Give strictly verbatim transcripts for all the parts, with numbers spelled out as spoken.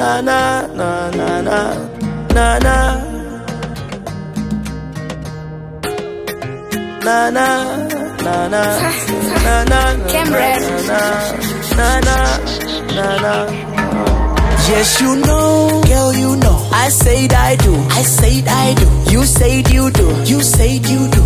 na na na na na na na na na na na na na na na na na. Yes, you know, girl, you know. I said I do, I said I do. You said you do, you said you do.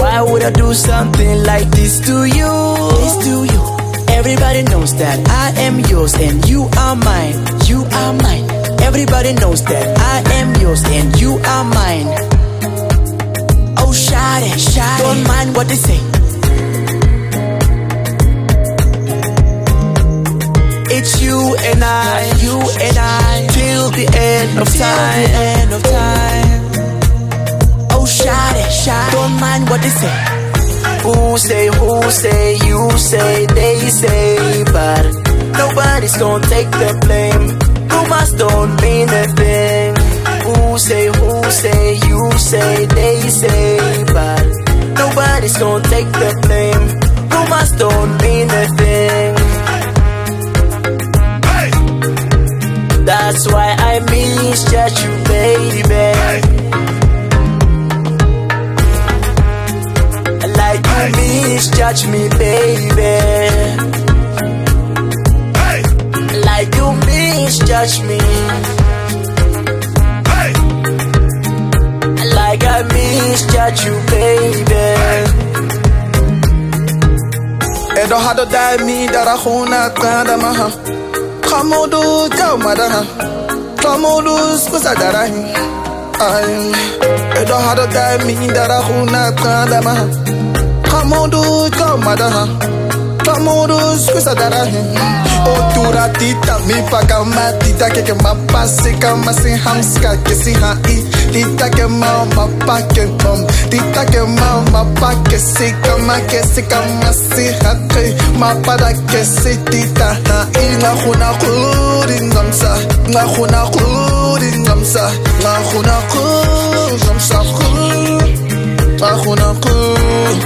Why would I do something like this to you? This to you. Everybody knows that I am yours and you are mine. You are mine. Everybody knows that I am yours and you are mine. Oh, shawty, shawty. Don't mind what they say. It's you and I, you and I, till the end of time, end of time. Oh, shawty, shawty, don't mind what they say. Who say, who say, you say, they say, but nobody's gonna take the blame. Rumors don't mean a thing. Who say, who say, you say, they say, but nobody's gonna take the blame. Rumors don't mean a thing. That's why I misjudge you, baby. Like you misjudge me, baby. Like you misjudge me. Like I misjudge you, baby. En dan had het daar niet dat ik gewoon naar het maar had. Kamodo tell madana, Kamodo spusadarani. I don't have to tell me that I who not madama. Kamodo tell madana, Kamodo spusadarani. Oh, tura tita mi pagama tita que que mapase kama sin hamska que sin hai. Tita que mama pa que tom, tita que mama pa que si kama que si kama si hai. Mapa da que si tita hai na huna kurin namsa, na huna kurin namsa, na huna kurin namsa kurin, na huna kurin.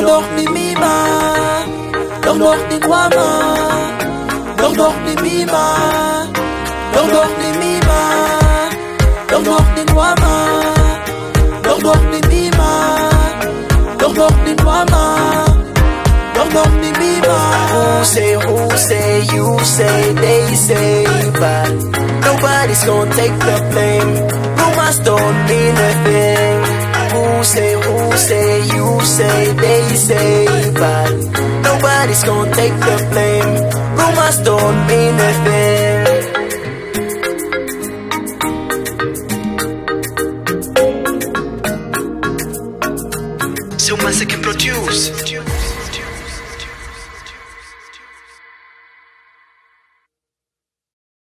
Nog niet mima, nog niet mama, nog niet mima, nog niet mima, nog niet mama, nog niet mima, nog niet mama, nog niet mima. Who say, who say, you say, they say, but nobody's gonna take the blame. Rumors don't mean a thing. Who say, who say, you say, they say, but nobody's gonna take the blame. Rumors don't mean a thing. So ManseCanProduce.